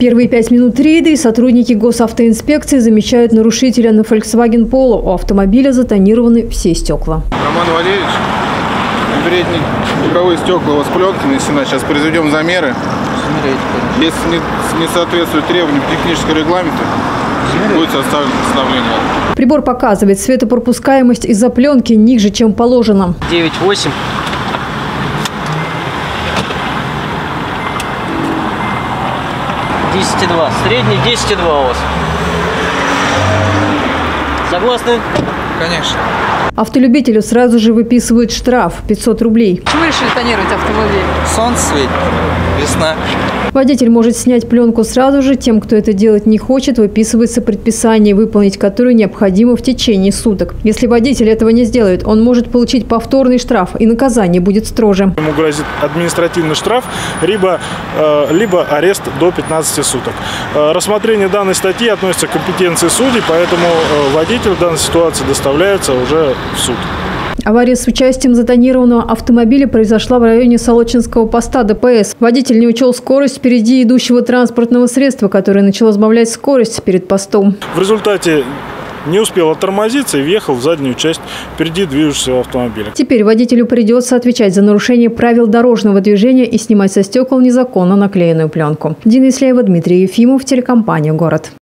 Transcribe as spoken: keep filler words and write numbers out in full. Первые пять минут рейда и сотрудники госавтоинспекции замечают нарушителя на Volkswagen Polo. У автомобиля затонированы все стекла. Роман Валерьевич, передние боковые стекла у вас пленка нанесена. Сейчас произведем замеры. Если не, не соответствует требованиям технического регламента, будет составлено постановление. Прибор показывает светопропускаемость из-за пленки ниже, чем положено. девять восемь. десять два. Средний десять два у вас. Согласны? Конечно. Автолюбителю сразу же выписывают штраф – пятьсот рублей. Почему решили тонировать автомобиль? Солнце светит, весна. Водитель может снять пленку сразу же. Тем, кто это делать не хочет, выписывается предписание, выполнить которое необходимо в течение суток. Если водитель этого не сделает, он может получить повторный штраф, и наказание будет строже. Ему грозит административный штраф, либо, либо арест до пятнадцати суток. Рассмотрение данной статьи относится к компетенции судей, поэтому водитель в данной ситуации доставляется уже в суд. Авария с участием затонированного автомобиля произошла в районе Солочинского поста ДПС. Водитель не учел скорость впереди идущего транспортного средства, которое начало сбавлять скорость перед постом. В результате не успел оттормозиться и въехал в заднюю часть впереди движущегося автомобиля. Теперь водителю придется отвечать за нарушение правил дорожного движения и снимать со стекол незаконно наклеенную пленку. Дина Исляева, Дмитрий Ефимов, телекомпания «Город».